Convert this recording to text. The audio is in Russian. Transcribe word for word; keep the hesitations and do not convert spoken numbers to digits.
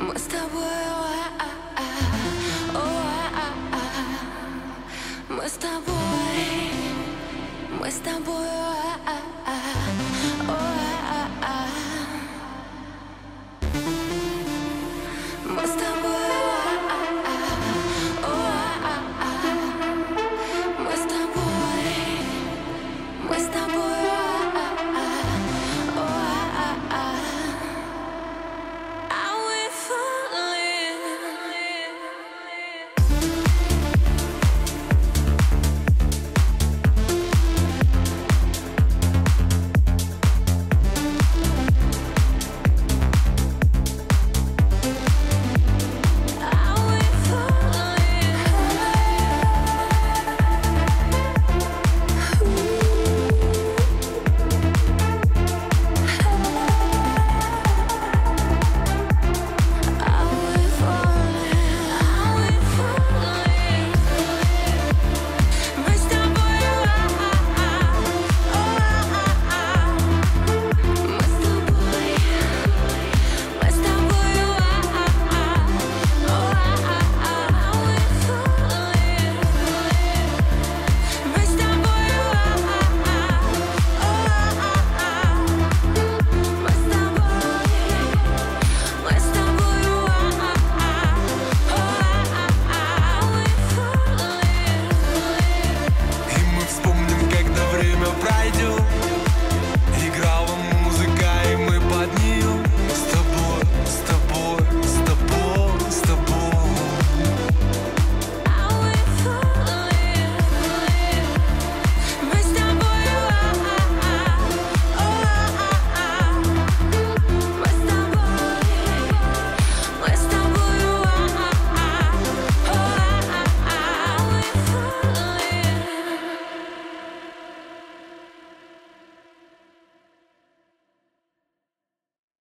Мы с тобой, мы с тобой, мы с тобой.